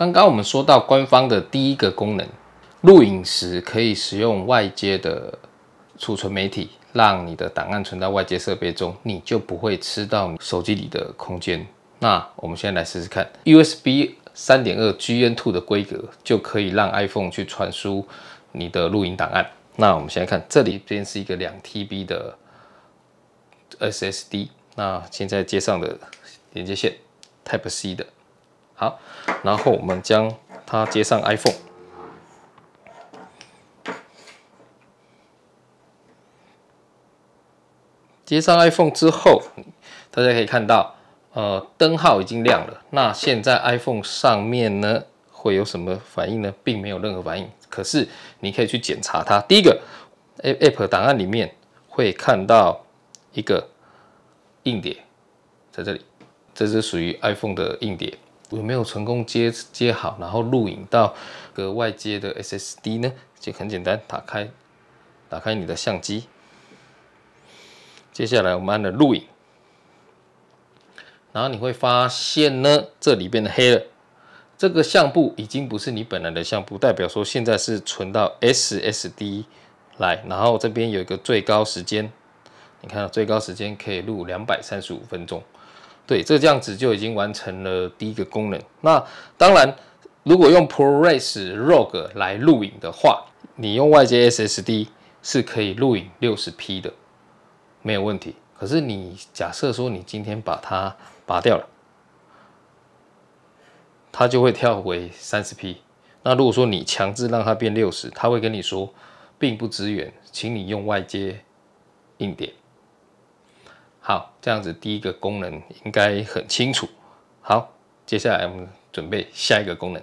刚刚我们说到官方的第一个功能，录影时可以使用外接的储存媒体，让你的档案存到外接设备中，你就不会吃到你手机里的空间。那我们现在来试试看 USB 3.2 Gen 2 的规格就可以让 iPhone 去传输你的录影档案。那我们现在看这里边是一个2TB 的 SSD， 那现在接上的连接线 Type C 的。好，然后我们将它接上 iPhone。接上 iPhone 之后，大家可以看到，灯号已经亮了。那现在 iPhone 上面呢会有什么反应呢？并没有任何反应。可是你可以去检查它。第一个 ，App 档案里面会看到一个硬碟，在这里，这是属于 iPhone 的硬碟。 有没有成功接好，然后录影到个外接的 SSD 呢？就很简单，打开你的相机。接下来我们按了录影，然后你会发现呢，这里变得黑了。这个相簿已经不是你本来的相簿，代表说现在是存到 SSD 来。然后这边有一个最高时间，你看到最高时间可以录235分钟。 对，这样子就已经完成了第一个功能。那当然，如果用 ProRes ROG 来录影的话，你用外接 SSD 是可以录影 60P 的，没有问题。可是你假设说你今天把它拔掉了，它就会跳回 30P。那如果说你强制让它变 60， 它会跟你说并不支援，请你用外接硬碟。 好，这样子第一个功能应该很清楚。好，接下来我们准备下一个功能。